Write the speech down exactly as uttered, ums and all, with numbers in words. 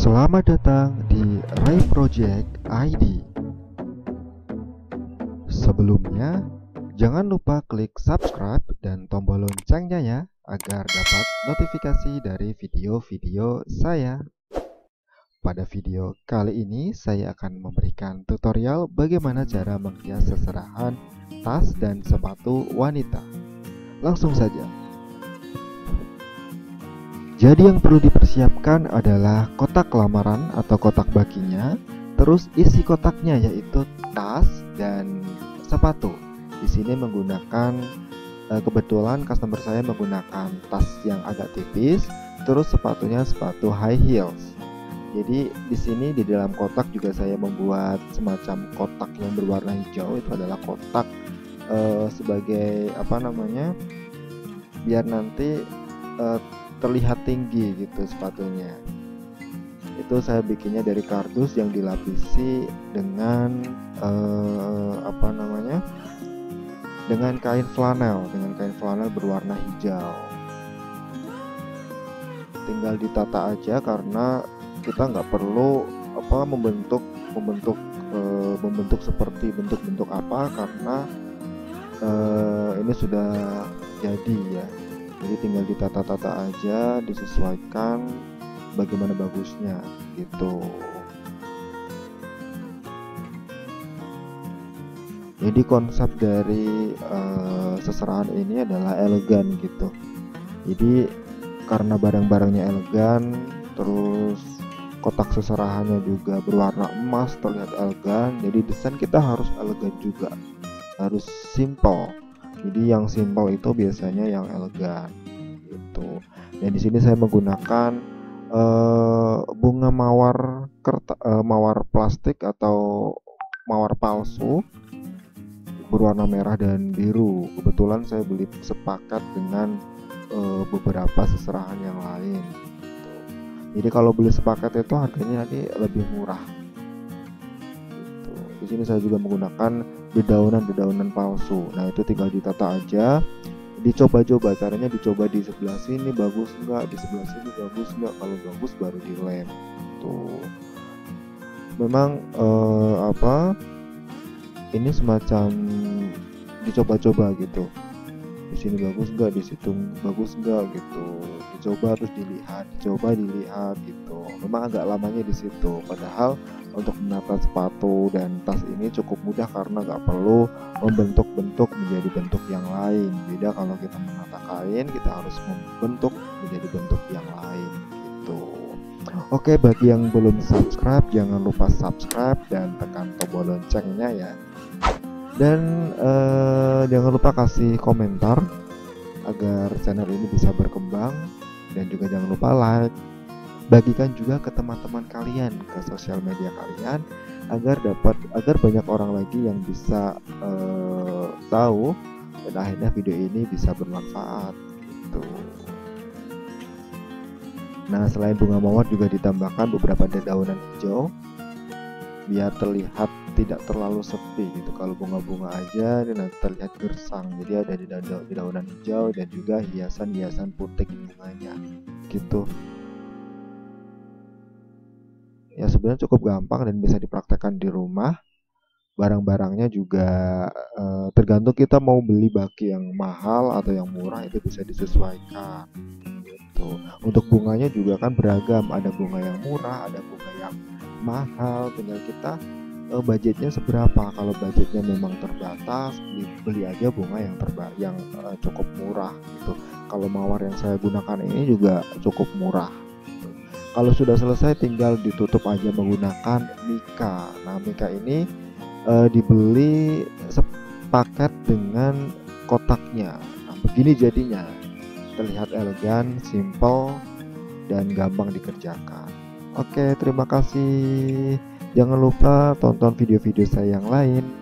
Selamat datang di Rey Project I D. Sebelumnya, jangan lupa klik subscribe dan tombol loncengnya ya, agar dapat notifikasi dari video-video saya. Pada video kali ini, saya akan memberikan tutorial bagaimana cara menghias seserahan tas dan sepatu wanita. Langsung saja. Jadi yang perlu dipersiapkan adalah kotak lamaran atau kotak bakinya, terus isi kotaknya yaitu tas dan sepatu. Di sini menggunakan, kebetulan customer saya menggunakan tas yang agak tipis, terus sepatunya sepatu high heels. Jadi di sini di dalam kotak juga saya membuat semacam kotak yang berwarna hijau, itu adalah kotak eh, sebagai apa namanya, biar nanti eh, terlihat tinggi gitu sepatunya. Itu saya bikinnya dari kardus yang dilapisi dengan eh, apa namanya dengan kain flanel dengan kain flanel berwarna hijau. Tinggal ditata aja karena kita nggak perlu apa membentuk membentuk eh, membentuk seperti bentuk-bentuk apa, karena eh, ini sudah jadi ya. Jadi tinggal ditata-tata aja, disesuaikan bagaimana bagusnya gitu. Jadi konsep dari uh, seserahan ini adalah elegan gitu. Jadi karena barang-barangnya elegan, terus kotak seserahannya juga berwarna emas, terlihat elegan. Jadi desain kita harus elegan juga, harus simple. Jadi yang simple itu biasanya yang elegan gitu. Dan di sini saya menggunakan uh, bunga mawar kertas, uh, mawar plastik atau mawar palsu berwarna merah dan biru. Kebetulan saya beli sepaket dengan uh, beberapa seserahan yang lain. Gitu. Jadi kalau beli sepaket itu harganya nanti lebih murah. Gitu. Di sini saya juga menggunakan dedaunan-dedaunan palsu. Nah, itu tinggal ditata aja, dicoba-coba. Caranya dicoba di sebelah sini bagus enggak, di sebelah sini bagus enggak. Kalau bagus baru dilem. Tuh. Memang eh, apa? Ini semacam dicoba-coba gitu. Di sini bagus enggak, di situ bagus enggak gitu. Dicoba terus dilihat, dicoba dilihat gitu. Memang agak lamanya di situ. Padahal untuk menata sepatu dan tas ini cukup mudah karena nggak perlu membentuk-bentuk menjadi bentuk yang lain. Beda kalau kita menata kain, kita harus membentuk menjadi bentuk yang lain gitu. Oke, bagi yang belum subscribe, jangan lupa subscribe dan tekan tombol loncengnya ya. Dan eh, jangan lupa kasih komentar agar channel ini bisa berkembang, dan juga jangan lupa like. Bagikan juga ke teman-teman kalian, ke sosial media kalian, agar dapat agar banyak orang lagi yang bisa uh, tahu dan akhirnya video ini bisa bermanfaat gitu. Nah, selain bunga mawar juga ditambahkan beberapa dedaunan hijau biar terlihat tidak terlalu sepi gitu. Kalau bunga-bunga aja ini nanti terlihat gersang. Jadi ada dedaunan hijau dan juga hiasan-hiasan puting bunganya gitu. Ya, sebenarnya cukup gampang dan bisa dipraktekkan di rumah. Barang-barangnya juga e, tergantung kita mau beli baki yang mahal atau yang murah, itu bisa disesuaikan gitu. Untuk bunganya juga kan beragam, ada bunga yang murah, ada bunga yang mahal. Tinggal kita e, budgetnya seberapa. Kalau budgetnya memang terbatas, beli, beli aja bunga yang terba yang e, cukup murah gitu. Kalau mawar yang saya gunakan ini juga cukup murah. Kalau sudah selesai tinggal ditutup aja menggunakan mika. Nah, mika ini e, dibeli sepaket dengan kotaknya. Nah, begini jadinya, terlihat elegan, simple, dan gampang dikerjakan. Oke, terima kasih. Jangan lupa tonton video-video saya yang lain.